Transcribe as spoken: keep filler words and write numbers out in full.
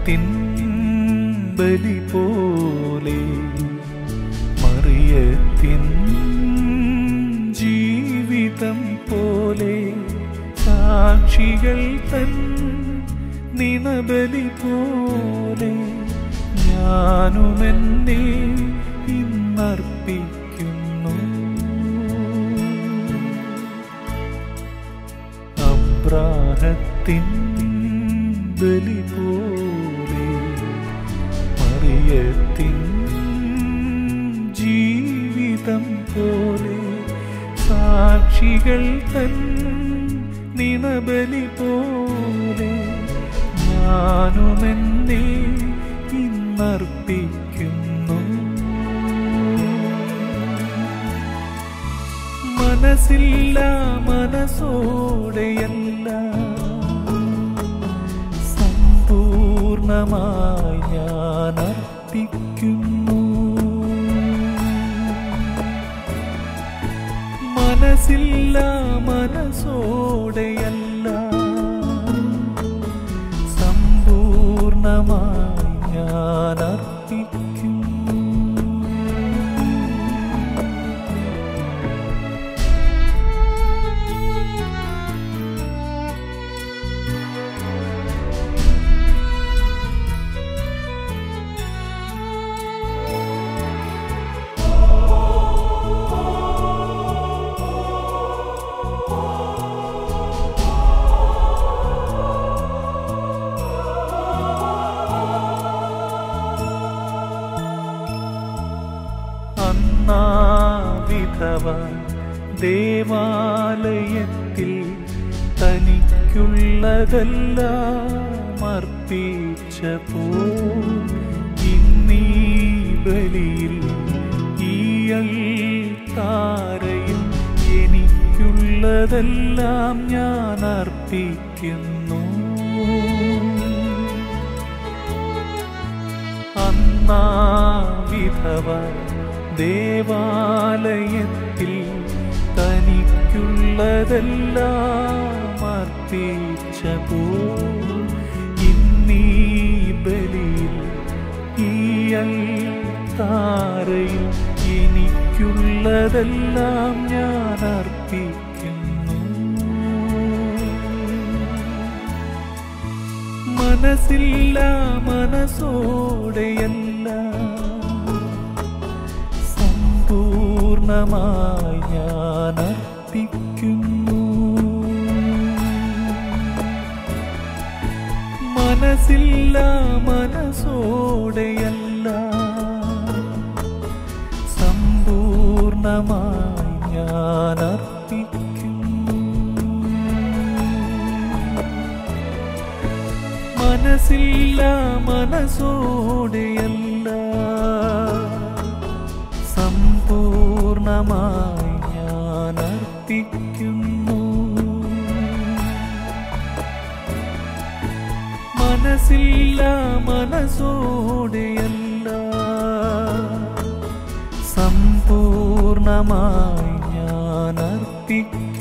അബ്രാഹത്തിൻ ബലിപോലെ മറിയത്തിൻ ജീവിതം പോലെ സാക്ഷികൾ തൻ നിനബലി പോലെ ഞാനുമെന്നെ ഇന്നർപ്പിക്കും. അബ്രാഹത്തിൻ ബലിപോലെ മറിയത്തിൻ ജീവിതം പോലെ സാക്ഷികൾ തൻ നിനബലി പോലെ ഞാനുമെന്നെ ഇന്നർപ്പിക്കുന്നു. മനസ്സില്ല മനസ്സോടെയല്ല സമ്പൂർണമായി ഞാൻ അർപ്പിക്കുന്നു. മനസ്സില്ല മനസ്സോടെയല്ല സമ്പൂർണമായി ഞാൻ അർപ്പിക്കുന്നു. ദേവാലയത്തിൽ തനിക്കുള്ളതെല്ലാം അർപ്പിച്ചപ്പോൾ ഇന്നീ ബലിയിൽ ഈയൽത്താരയിൽ എനിക്കുള്ളതെല്ലാം ഞാൻ അർപ്പിക്കുന്നു. അന്നാ വിധവ ദേവാലയത്തിൽ തനിക്കുള്ളതെല്ലാം അർപ്പിച്ചപ്പോൾ ഇന്നീ ബലിയിൽ ഈ അൽത്താരയിൽ എനിക്കുള്ളതെല്ലാം ഞാൻ അർപ്പിക്കുന്നു. മനസ്സില്ല മനസ്സോടെയല്ല പൂർണ്ണമായി ഞാൻ അർപ്പിക്കുന്നു. മനസ്സില്ല മനസ്സോടെയല്ല സമ്പൂർണമായി ഞാൻ അർപ്പിക്കുന്നു. മനസ്സില്ല മനസ്സോടെയല്ല പൂർണ്ണമായി ഞാൻ അർപ്പിക്കുന്നു. മനസ്സില്ല മനസ്സോടെയല്ല സമ്പൂർണമായി ഞാൻ അർപ്പിക്കുന്നു.